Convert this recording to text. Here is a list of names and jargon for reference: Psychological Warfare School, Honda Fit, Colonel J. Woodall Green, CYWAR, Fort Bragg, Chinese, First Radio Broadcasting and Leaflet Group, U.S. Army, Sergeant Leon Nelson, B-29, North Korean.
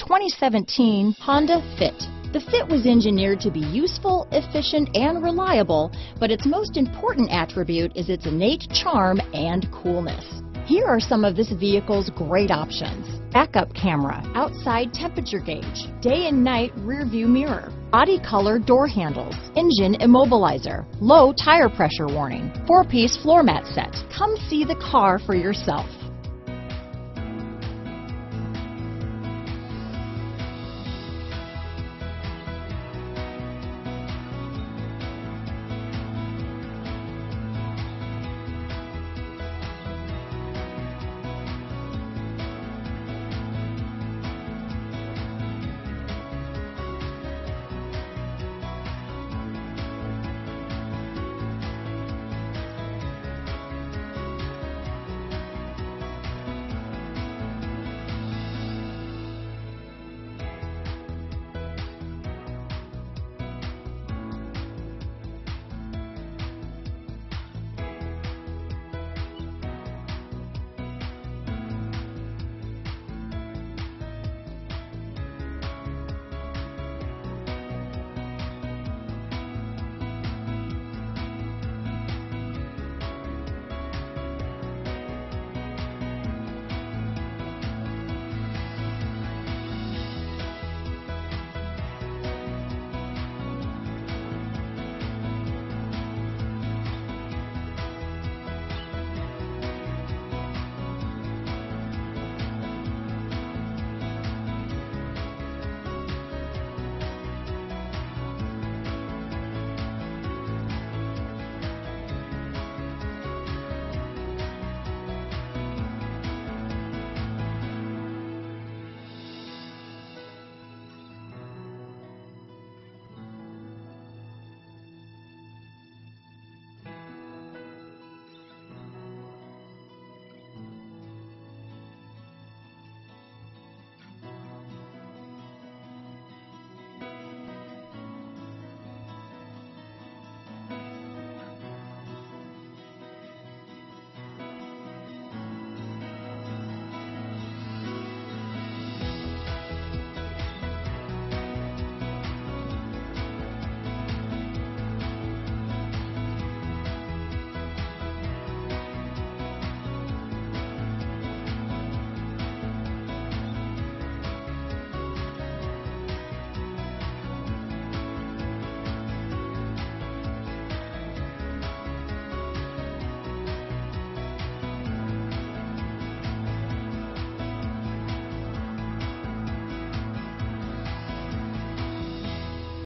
2017 Honda Fit. The Fit was engineered to be useful, efficient, and reliable, but its most important attribute is its innate charm and coolness. Here are some of this vehicle's great options: backup camera, outside temperature gauge, day and night rear view mirror, body color door handles, engine immobilizer, low tire pressure warning, 4-piece floor mat set. Come see the car for yourself.